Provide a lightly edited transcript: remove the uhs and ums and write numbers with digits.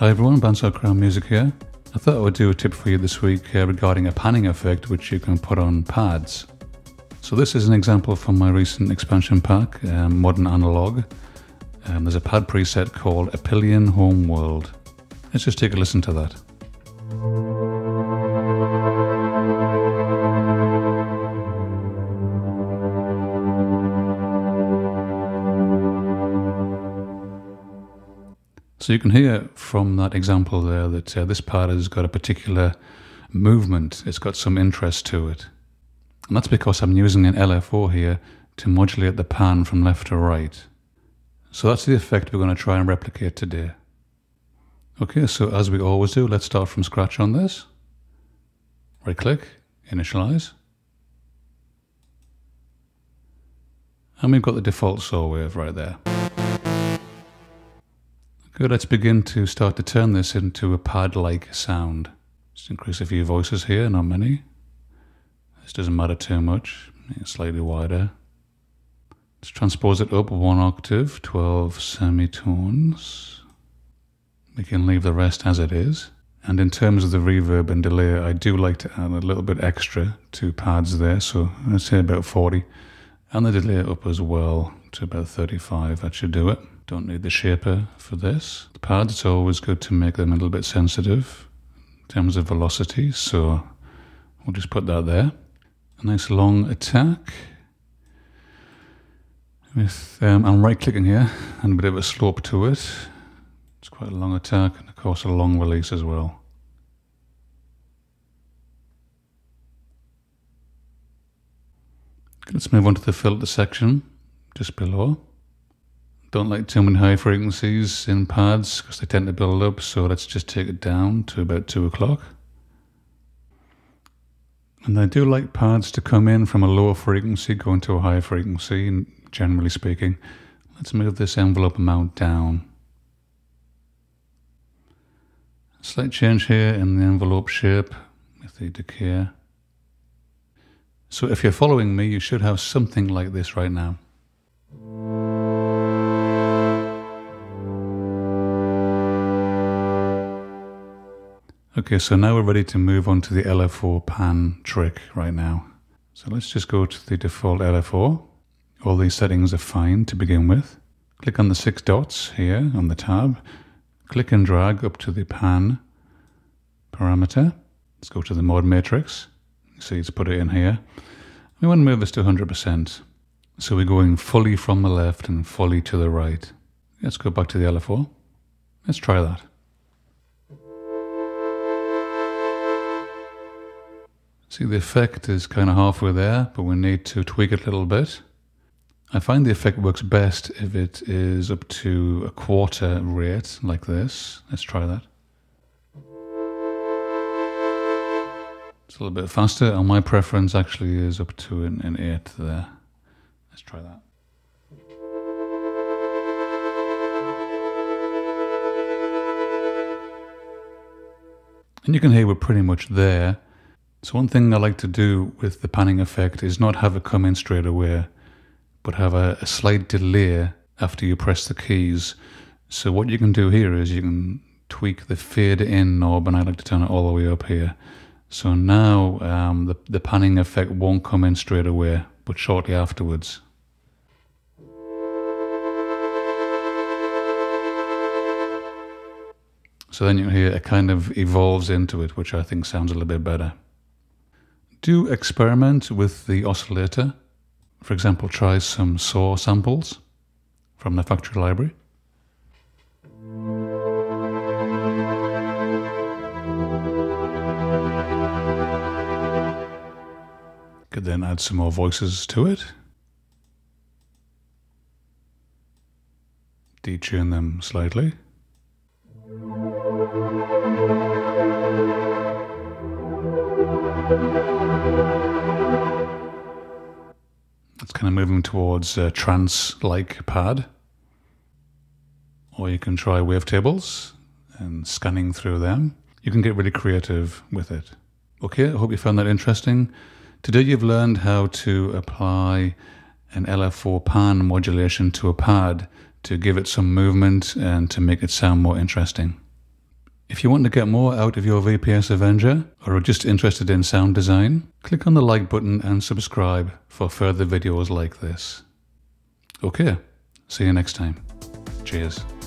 Hi everyone, Bansaw Crown Music here. I thought I would do a tip for you this week regarding a panning effect which you can put on pads. So this is an example from my recent expansion pack, Modern Analog. There's a pad preset called Apillion Homeworld. Let's just take a listen to that. So you can hear from that example there that this pad has got a particular movement, it's got some interest to it. And that's because I'm using an LFO here to modulate the pan from left to right. So that's the effect we're going to try and replicate today. Okay, so as we always do, let's start from scratch on this. Right click, initialize. And we've got the default saw wave right there. Good, let's begin to start to turn this into a pad-like sound. Just increase a few voices here, not many. This doesn't matter too much, make it slightly wider. Let's transpose it up one octave, 12 semitones. We can leave the rest as it is. And in terms of the reverb and delay, I do like to add a little bit extra to pads there, so let's say about 40. And the delay up as well to about 35, that should do it. Don't need the shaper for this. The pads, it's always good to make them a little bit sensitive in terms of velocity, so we'll just put that there. A nice long attack with, I'm right clicking here, and a bit of a slope to it. It's quite a long attack and of course a long release as well. Let's move on to the filter section just below. Don't like too many high frequencies in pads because they tend to build up, so let's just take it down to about 2 o'clock. And I do like pads to come in from a lower frequency going to a high frequency, generally speaking. Let's move this envelope amount down. Slight change here in the envelope shape with the decay. So if you're following me, you should have something like this right now. Okay, so now we're ready to move on to the LFO pan trick right now. So let's just go to the default LFO. All these settings are fine to begin with. Click on the 6 dots here on the tab. Click and drag up to the pan parameter. Let's go to the mode matrix. You see it's put it in here. We want to move this to 100%. So we're going fully from the left and fully to the right. Let's go back to the LFO. Let's try that. See, the effect is kind of halfway there, but we need to tweak it a little bit. I find the effect works best if it is up to a quarter rate, like this. Let's try that. It's a little bit faster, and my preference actually is up to an 8 there. Let's try that. And you can hear we're pretty much there. So one thing I like to do with the panning effect is not have it come in straight away, but have a slight delay after you press the keys. So what you can do here is you can tweak the fade in knob, and I like to turn it all the way up here. So now the panning effect won't come in straight away, but shortly afterwards. So then you hear it kind of evolves into it, which I think sounds a little bit better. Do experiment with the oscillator. For example, try some saw samples from the factory library. Could then add some more voices to it. Detune them slightly. It's kind of moving towards a trance-like pad. Or you can try wavetables and scanning through them. You can get really creative with it. Okay, I hope you found that interesting. Today you've learned how to apply an LFO pan modulation to a pad to give it some movement and to make it sound more interesting. If you want to get more out of your VPS Avenger or are just interested in sound design, click on the like button and subscribe for further videos like this. Okay, see you next time. Cheers.